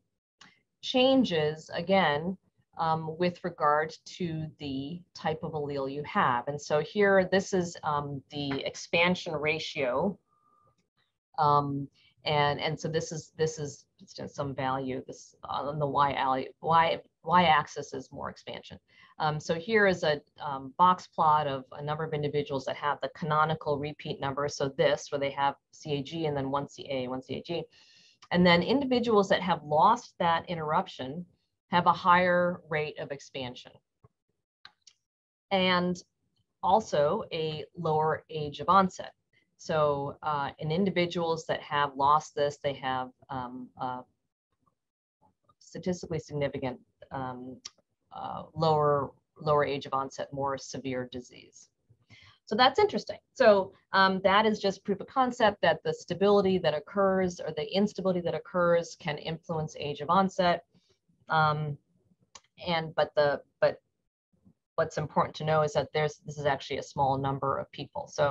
changes again um, with regard to the type of allele you have. And so here, this is um, the expansion ratio. Um, and, and so this is, this is some value. This on the y, y, y axis is more expansion. Um, so here is a um, box plot of a number of individuals that have the canonical repeat number. So this, where they have C A G and then one C A A, one C A G. And then individuals that have lost that interruption have a higher rate of expansion. And also a lower age of onset. So uh, in individuals that have lost this, they have um, uh, statistically significant um, Uh, lower, lower age of onset, more severe disease. So that's interesting. So um, that is just proof of concept that the stability that occurs or the instability that occurs can influence age of onset. Um, and, but the, but what's important to know is that there's, this is actually a small number of people. So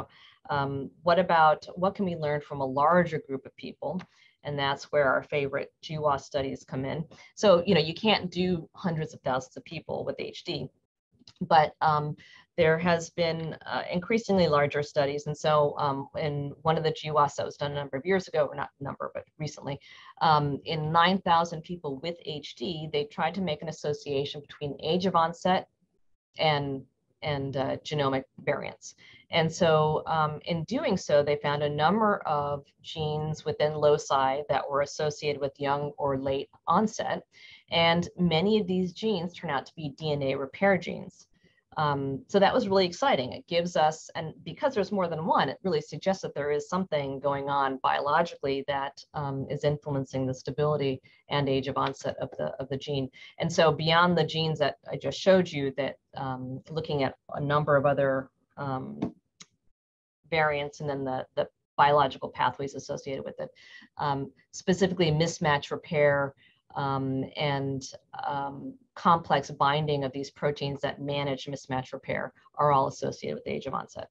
um, what about, what can we learn from a larger group of people? And that's where our favorite G W A S studies come in. So, you know, you can't do hundreds of thousands of people with H D, but um, there has been uh, increasingly larger studies. And so um, in one of the G W A S that was done a number of years ago, or not a number, but recently, um, in nine thousand people with H D, they tried to make an association between age of onset and and uh, genomic variants. And so um, in doing so, they found a number of genes within loci that were associated with young or late onset. And many of these genes turn out to be D N A repair genes. Um, so that was really exciting. It gives us, and because there's more than one, it really suggests that there is something going on biologically that um, is influencing the stability and age of onset of the, of the gene. And so beyond the genes that I just showed you, that um, looking at a number of other um, variants and then the, the biological pathways associated with it, um, specifically mismatch repair, Um, and um, complex binding of these proteins that manage mismatch repair are all associated with age of onset.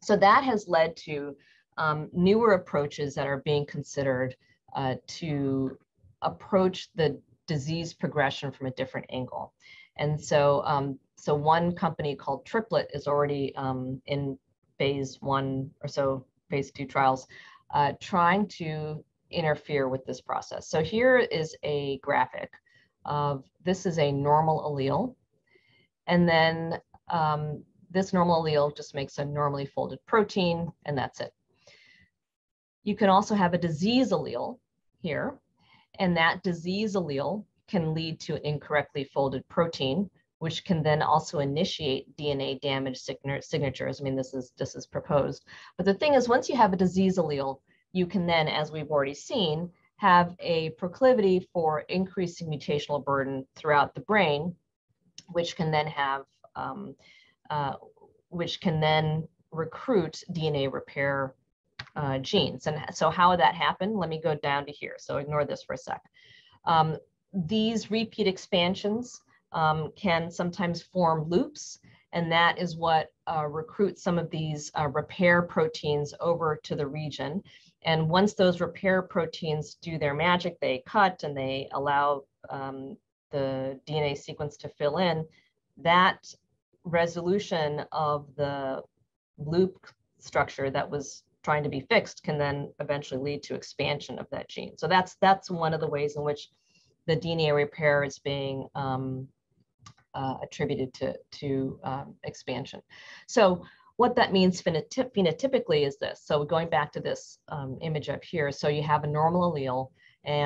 So that has led to um, newer approaches that are being considered uh, to approach the disease progression from a different angle. And so, um, so one company called Triplet is already um, in phase one or so, phase two trials, uh, trying to interfere with this process. So here is a graphic of, this is a normal allele. And then um, this normal allele just makes a normally folded protein, and that's it. You can also have a disease allele here, and that disease allele can lead to incorrectly folded protein, which can then also initiate D N A damage signatures. I mean, this is, this is proposed. But the thing is, once you have a disease allele, you can then, as we've already seen, have a proclivity for increasing mutational burden throughout the brain, which can then have, um, uh, which can then recruit D N A repair uh, genes. And so how that happened, let me go down to here. So ignore this for a sec. Um, these repeat expansions um, can sometimes form loops, and that is what uh, recruits some of these uh, repair proteins over to the region. And once those repair proteins do their magic, they cut and they allow um, the D N A sequence to fill in. That resolution of the loop structure that was trying to be fixed can then eventually lead to expansion of that gene. So that's, that's one of the ways in which the D N A repair is being um, Uh, attributed to, to um, expansion. So what that means phenotyp phenotypically is this. So going back to this um, image up here, so you have a normal allele,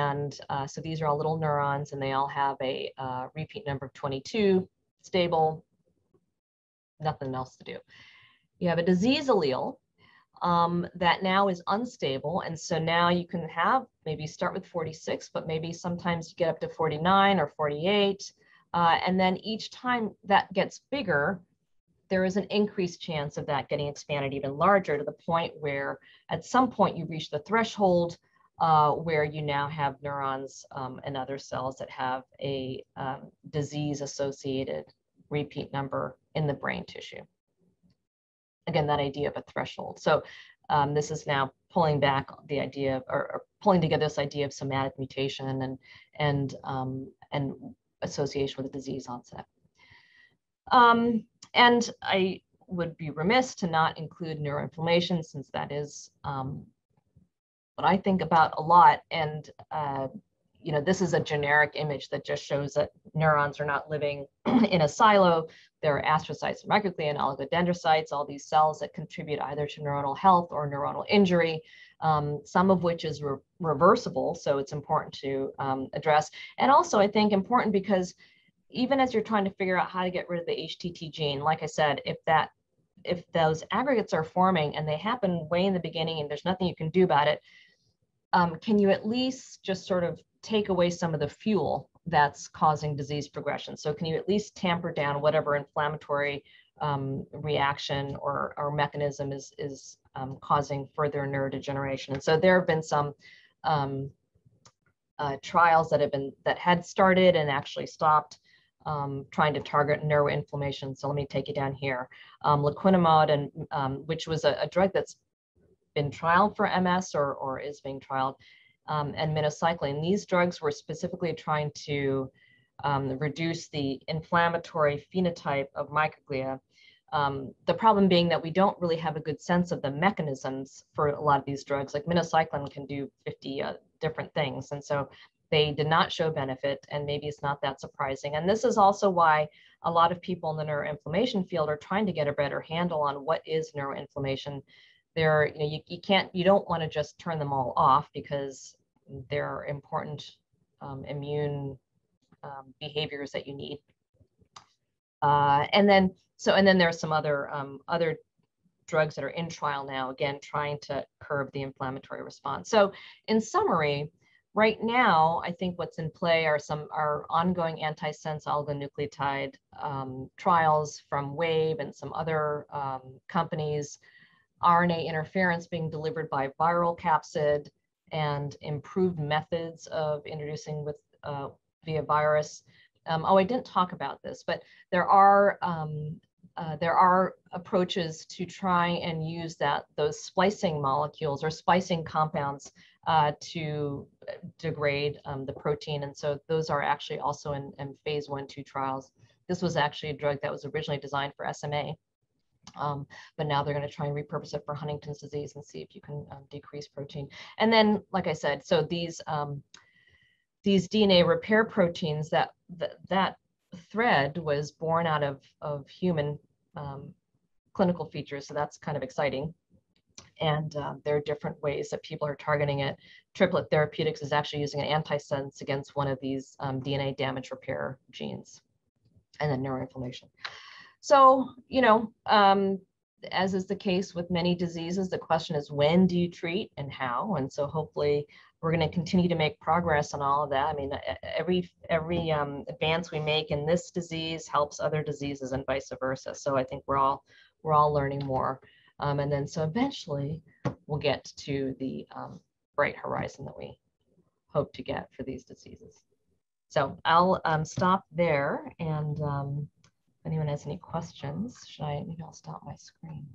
and uh, so these are all little neurons, and they all have a uh, repeat number of twenty-two, stable, nothing else to do. You have a disease allele um, that now is unstable, and so now you can have, maybe start with forty-six, but maybe sometimes you get up to forty-nine or forty-eight, Uh, and then each time that gets bigger, there is an increased chance of that getting expanded even larger, to the point where at some point you reach the threshold uh, where you now have neurons um, and other cells that have a um, disease-associated repeat number in the brain tissue. Again, that idea of a threshold. So um, this is now pulling back the idea of, or, or pulling together this idea of somatic mutation and, and, um, and association with the disease onset. Um, and I would be remiss to not include neuroinflammation, since that is um, what I think about a lot. And uh, you know, this is a generic image that just shows that neurons are not living in a silo. There are astrocytes and microglia and oligodendrocytes, all these cells that contribute either to neuronal health or neuronal injury, um, some of which is re reversible. So it's important to um, address. And also, I think, important because even as you're trying to figure out how to get rid of the H T T gene, like I said, if that if those aggregates are forming and they happen way in the beginning and there's nothing you can do about it, um, can you at least just sort of take away some of the fuel that's causing disease progression? So can you at least tamper down whatever inflammatory um, reaction or, or mechanism is, is um, causing further neurodegeneration? And so there have been some um, uh, trials that have been, that had started and actually stopped um, trying to target neuroinflammation. So let me take you down here. Um, Laquinimod, and, um, which was a, a drug that's been trialed for M S or, or is being trialed, Um, and minocycline. These drugs were specifically trying to um, reduce the inflammatory phenotype of microglia. Um, the problem being that we don't really have a good sense of the mechanisms for a lot of these drugs. Like minocycline can do fifty uh, different things. And so they did not show benefit, and maybe it's not that surprising. And this is also why a lot of people in the neuroinflammation field are trying to get a better handle on what is neuroinflammation. There, you know, you, you can't, you don't want to just turn them all off, because there are important um, immune um, behaviors that you need. Uh, and then, so, and then there are some other um, other drugs that are in trial now, again, trying to curb the inflammatory response. So in summary, right now, I think what's in play are some our ongoing antisense oligonucleotide um, trials from WAVE and some other um, companies, R N A interference being delivered by viral capsid, and improved methods of introducing with uh, via virus. Um, oh, I didn't talk about this, but there are um, Uh, there are approaches to try and use that those splicing molecules or splicing compounds uh, to degrade um, the protein. And so those are actually also in, in phase one, two trials. This was actually a drug that was originally designed for S M A, um, but now they're going to try and repurpose it for Huntington's disease and see if you can um, decrease protein. And then, like I said, so these, um, these D N A repair proteins, that, that, that thread was born out of, of human um, clinical features. So that's kind of exciting. And uh, there are different ways that people are targeting it. Triplet Therapeutics is actually using an antisense against one of these um, D N A damage repair genes, and then neuroinflammation. So, you know, um, as is the case with many diseases, the question is, when do you treat and how? And so hopefully we're going to continue to make progress on all of that. I mean, every every um, advance we make in this disease helps other diseases and vice versa. So I think we're all we're all learning more, um, and then so eventually we'll get to the um, bright horizon that we hope to get for these diseases. So I'll um, stop there, and um, if anyone has any questions, should I? Maybe I'll stop my screen.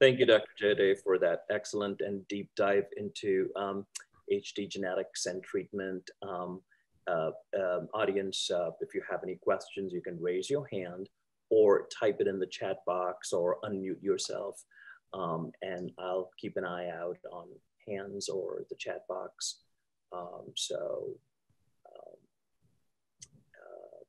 Thank you, Doctor Jayadeh, for that excellent and deep dive into um, H D genetics and treatment. Um, uh, um, audience, uh, if you have any questions, you can raise your hand or type it in the chat box or unmute yourself. Um, and I'll keep an eye out on hands or the chat box. Um, so um, uh,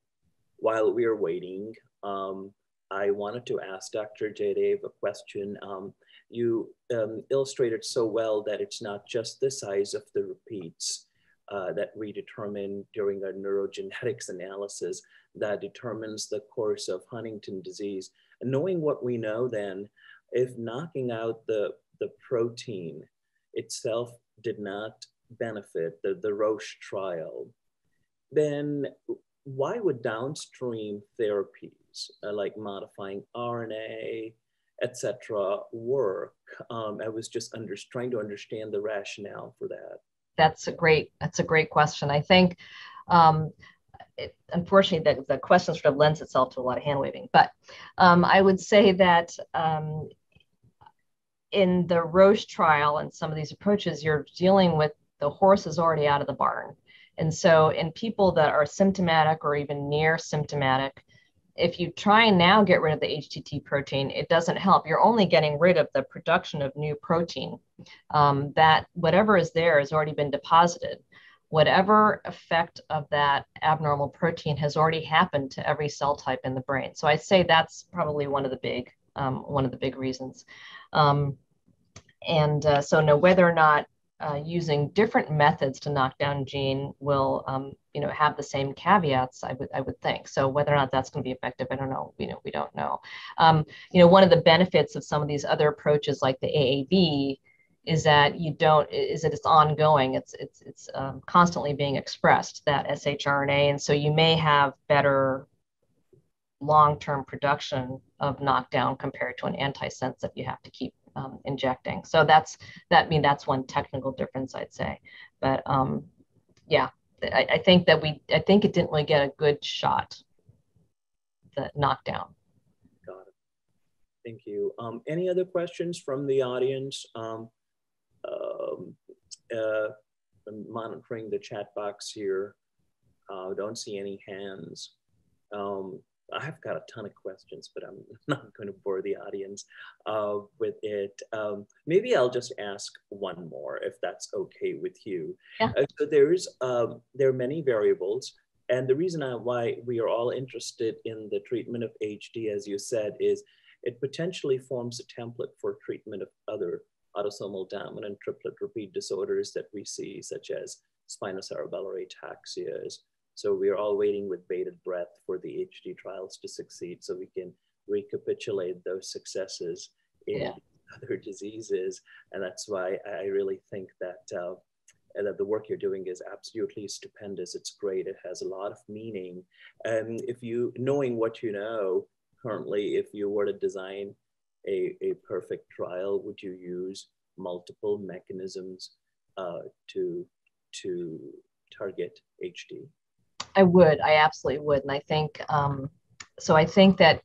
while we are waiting, um, I wanted to ask Doctor Jayadeh a question. Um, you um, illustrated so well that it's not just the size of the repeats uh, that we determine during our neurogenetics analysis that determines the course of Huntington disease. And knowing what we know then, if knocking out the, the protein itself did not benefit the, the Roche trial, then why would downstream therapies uh, like modifying R N A, et cetera, work? Um, I was just under, trying to understand the rationale for that. That's a great, that's a great question. I think, um, it, unfortunately, the, the question sort of lends itself to a lot of hand waving, but um, I would say that um, in the Roche trial and some of these approaches, you're dealing with the horse is already out of the barn. And so in people that are symptomatic or even near symptomatic, if you try and now get rid of the H T T protein, it doesn't help. You're only getting rid of the production of new protein. Um, that whatever is there has already been deposited. Whatever effect of that abnormal protein has already happened to every cell type in the brain. So I say that's probably one of the big, um, one of the big reasons. Um, and uh, so now whether or not Uh, using different methods to knock down gene will, um, you know, have the same caveats, I would, I would think. So whether or not that's going to be effective, I don't know. We know, we don't know. Um, you know, one of the benefits of some of these other approaches, like the A A V, is that you don't, is that it's ongoing. It's, it's, it's um, constantly being expressed, that s h R N A, and so you may have better long-term production of knockdown compared to an antisense that you have to keep Um, injecting. So that's that. I mean, that's one technical difference, I'd say. But um, yeah, I, I think that we. I think it didn't really get a good shot. The knockdown. Got it. Thank you. Um, any other questions from the audience? Um, um, uh, I'm monitoring the chat box here. Uh, don't see any hands. Um, I've got a ton of questions, but I'm not going to bore the audience uh, with it. Um, maybe I'll just ask one more, if that's okay with you. Yeah. Uh, so there is um, there are many variables, and the reason I, why we are all interested in the treatment of H D, as you said, is it potentially forms a template for treatment of other autosomal dominant triplet repeat disorders that we see, such as spinocerebellar ataxias. So we're all waiting with bated breath for the H D trials to succeed so we can recapitulate those successes in yeah. other diseases. And that's why I really think that, uh, that the work you're doing is absolutely stupendous. It's great. It has a lot of meaning. And if you, knowing what you know currently, if you were to design a, a perfect trial, would you use multiple mechanisms uh, to, to target H D? I would, I absolutely would. And I think, um, so I think that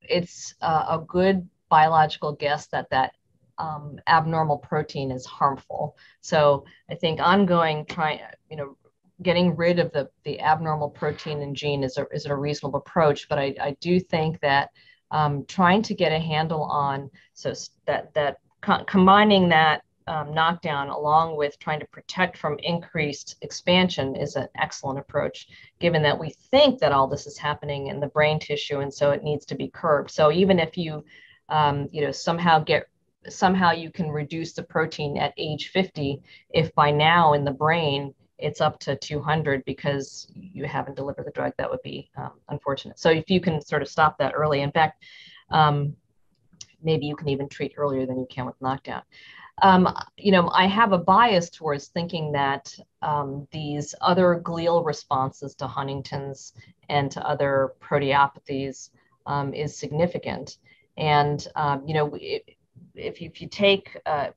it's uh, a good biological guess that that um, abnormal protein is harmful. So I think ongoing trying, you know, getting rid of the, the abnormal protein and gene is a, is a reasonable approach. But I, I do think that um, trying to get a handle on, so that, that co combining that Um, knockdown along with trying to protect from increased expansion is an excellent approach, given that we think that all this is happening in the brain tissue, and so it needs to be curbed. So even if you, um, you know, somehow get, somehow you can reduce the protein at age fifty, if by now in the brain it's up to two hundred because you haven't delivered the drug, that would be um, unfortunate. So if you can sort of stop that early, in fact, um, maybe you can even treat earlier than you can with knockdown. Um, you know, I have a bias towards thinking that um, these other glial responses to Huntington's and to other proteopathies um, is significant. And, um, you know, if you, if you take uh,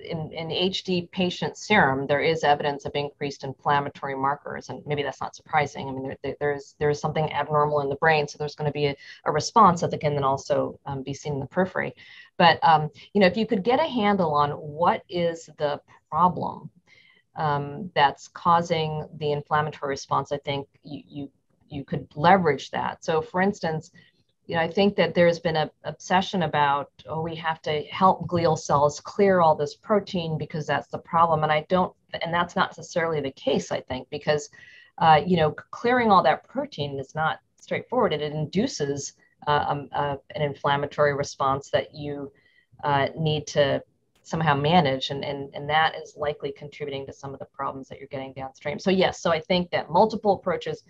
in, in H D patient serum, there is evidence of increased inflammatory markers. And maybe that's not surprising. I mean, there, there's, there's something abnormal in the brain. So there's going to be a, a response that can then also um, be seen in the periphery. But, um, you know, if you could get a handle on what is the problem um, that's causing the inflammatory response, I think you, you, you could leverage that. So, for instance, you know, I think that there's been an obsession about, oh, we have to help glial cells clear all this protein because that's the problem. And I don't, and that's not necessarily the case, I think, because, uh, you know, clearing all that protein is not straightforward. It induces uh, um, uh, an inflammatory response that you uh, need to somehow manage. And, and, and that is likely contributing to some of the problems that you're getting downstream. So yes, so I think that multiple approaches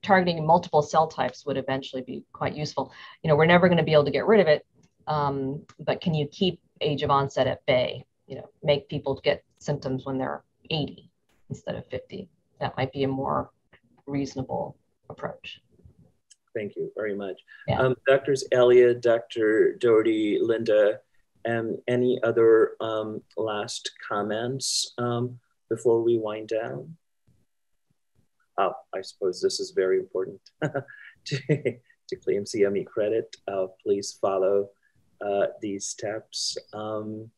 targeting multiple cell types would eventually be quite useful. You know, we're never going to be able to get rid of it, um, but can you keep age of onset at bay? You know, make people get symptoms when they're eighty instead of fifty. That might be a more reasonable approach. Thank you very much. Yeah. Um, Doctors Elliott, Doctor Doherty, Linda, and any other um, last comments um, before we wind down? Uh, I suppose this is very important to, to claim C M E credit. Uh, please follow uh, these steps. Um,